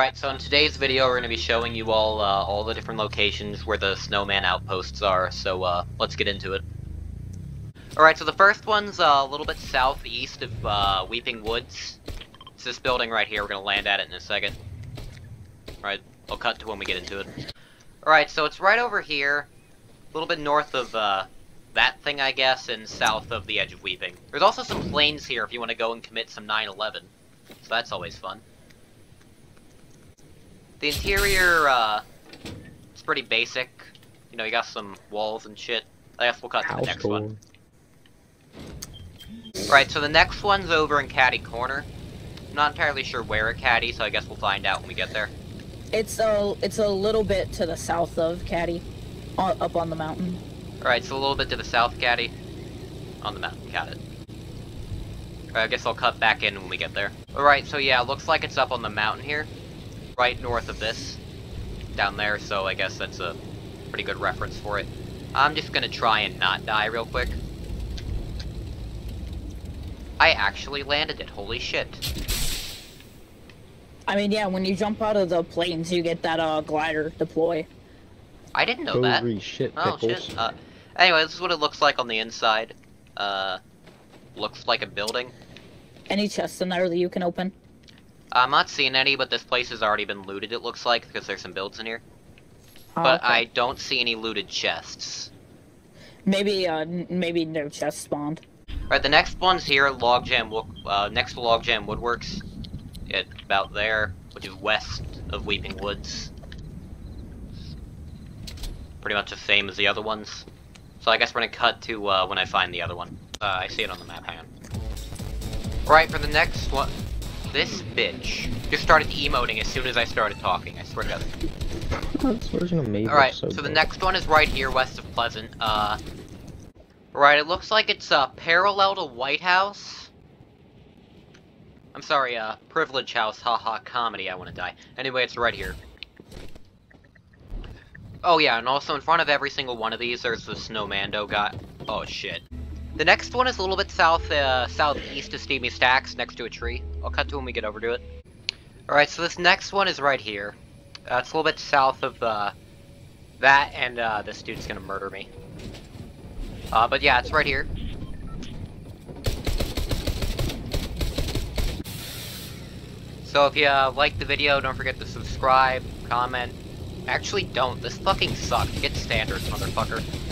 Right, so in today's video we're going to be showing you all the different locations where the snowman outposts are, so let's get into it. Alright, so the first one's a little bit southeast of Weeping Woods. It's this building right here. We're going to land at it in a second. Alright, I'll cut to when we get into it. Alright, so it's right over here, a little bit north of that thing, I guess, and south of the edge of Weeping. There's also some plains here if you want to go and commit some 9/11, so that's always fun. The interior, it's pretty basic. You know, you got some walls and shit. I guess we'll cut to the next one. Right, so the next one's over in Catty Corner. I'm not entirely sure where at Catty, so I guess we'll find out when we get there. It's a little bit to the south of Catty, up on the mountain. Alright, so a little bit to the south of Catty, on the mountain, got it. Alright, I guess I'll cut back in when we get there. Alright, so yeah, it looks like it's up on the mountain here. Right north of this, down there, so I guess that's a pretty good reference for it. I'm just gonna try and not die real quick. I actually landed it, holy shit. I mean, yeah, when you jump out of the planes, you get that, glider deploy. I didn't know that. Holy shit, pickles. Oh, shit. Anyway, this is what it looks like on the inside. Looks like a building. Any chests in there that you can open? I'm not seeing any, but this place has already been looted, it looks like, because there's some builds in here. Oh, but okay. I don't see any looted chests. Maybe no chests spawned. Alright, the next one's here at next to Logjam Woodworks. It's about there, which is west of Weeping Woods. Pretty much the same as the other ones. So I guess we're gonna cut to when I find the other one. I see it on the map, hang on. Alright, for the next one... This bitch just started emoting as soon as I started talking, I swear to God. Alright, so the next one is right here, west of Pleasant. Right, it looks like it's, parallel to White House. I'm sorry, Privilege House, haha, comedy, I wanna die. Anyway, it's right here. Oh yeah, and also in front of every single one of these, there's the Snowmando guy. Oh shit. The next one is a little bit southeast of Steamy Stacks, next to a tree. I'll cut to when we get over to it. Alright, so this next one is right here. It's a little bit south of, that, and, this dude's gonna murder me. But yeah, it's right here. So if you, like the video, don't forget to subscribe, comment. Actually, don't. This fucking sucked. Get standards, motherfucker.